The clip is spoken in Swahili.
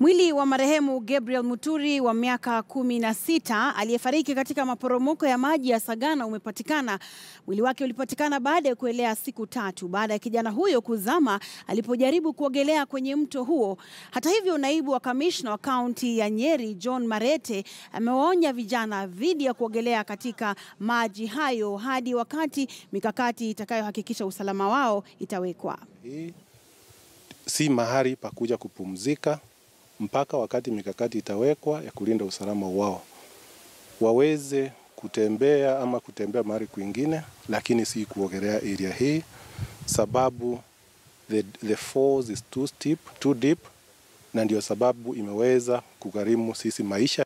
Mwili wa marehemu Gabriel Muturi wa miaka 16 aliyefariki katika maporomoko ya maji ya Sagana umepatikana. Mwili wake ulipatikana baada ya kuelea siku 3 baada ya kijana huyo kuzama alipojaribu kuogelea kwenye mto huo. Hata hivyo, naibu wa kamishna wa kaunti ya Nyeri John Marete amewaonya vijana dhidi ya kuogelea katika maji hayo hadi wakati mikakati itakayohakikisha usalama wao itawekwa. Si mahali pa kuja kupumzika mpaka wakati mikakati itawekwa ya kulinda usalama wao. Waweze kutembea ama kutembea mahali kwingine, lakini si kuogelea area hii, sababu the falls is too steep, too deep, na ndio sababu imeweza kugharimu sisi maisha.